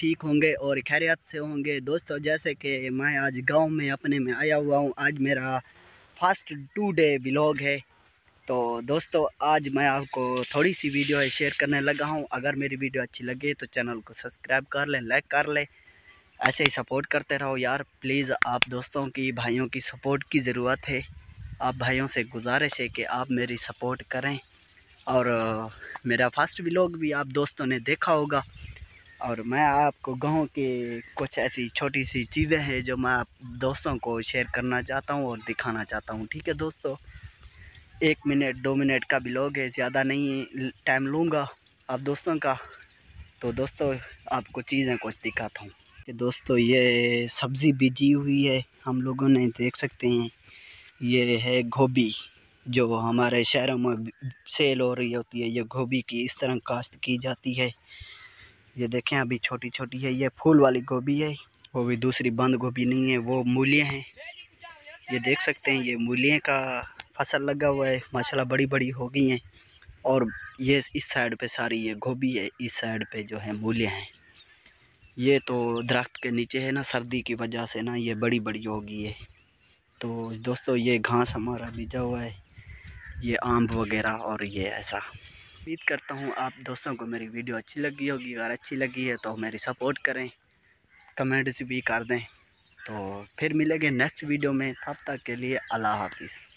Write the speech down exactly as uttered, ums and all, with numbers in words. ठीक होंगे और खैरियत से होंगे। दोस्तों जैसे कि मैं आज गांव में अपने में आया हुआ हूं, आज मेरा फर्स्ट टू डे व्लॉग है। तो दोस्तों आज मैं आपको थोड़ी सी वीडियो है शेयर करने लगा हूं। अगर मेरी वीडियो अच्छी लगे तो चैनल को सब्सक्राइब कर लें, लाइक कर लें, ऐसे ही सपोर्ट करते रहो यार। प्लीज़ आप दोस्तों की भाइयों की सपोर्ट की ज़रूरत है। आप भाइयों से गुजारिश है कि आप मेरी सपोर्ट करें। और मेरा फर्स्ट व्लॉग भी आप दोस्तों ने देखा होगा और मैं आपको गांव के कुछ ऐसी छोटी सी चीज़ें हैं जो मैं आप दोस्तों को शेयर करना चाहता हूं और दिखाना चाहता हूं। ठीक है दोस्तों, एक मिनट दो मिनट का व्लॉग है, ज़्यादा नहीं टाइम लूँगा आप दोस्तों का। तो दोस्तों आपको चीज़ें कुछ दिखाता हूँ कि दोस्तों ये सब्ज़ी बीजी हुई है हम लोगों ने, देख सकते हैं। ये है गोभी जो हमारे शहरों में सेल हो रही होती है। ये गोभी की इस तरह काश्त की जाती है। ये देखें अभी छोटी छोटी है। ये फूल वाली गोभी है, वो भी दूसरी बंद गोभी नहीं है, वो मूलियाँ हैं। ये देख सकते हैं ये मूलियाँ का फसल लगा हुआ है, माशाल्लाह बड़ी बड़ी हो गई हैं। और ये इस साइड पे सारी ये गोभी है, इस साइड पे जो है मूलियाँ हैं। ये तो दरख्त के नीचे है ना, सर्दी की वजह से ना ये बड़ी बड़ी हो गई है। तो दोस्तों ये घास हमारा बीजा हुआ है, ये आम वगैरह। और ये ऐसा उम्मीद करता हूँ आप दोस्तों को मेरी वीडियो अच्छी लगी होगी। अगर अच्छी लगी है तो मेरी सपोर्ट करें, कमेंट्स भी कर दें। तो फिर मिलेंगे नेक्स्ट वीडियो में, तब तक के लिए अल्लाह हाफिज़।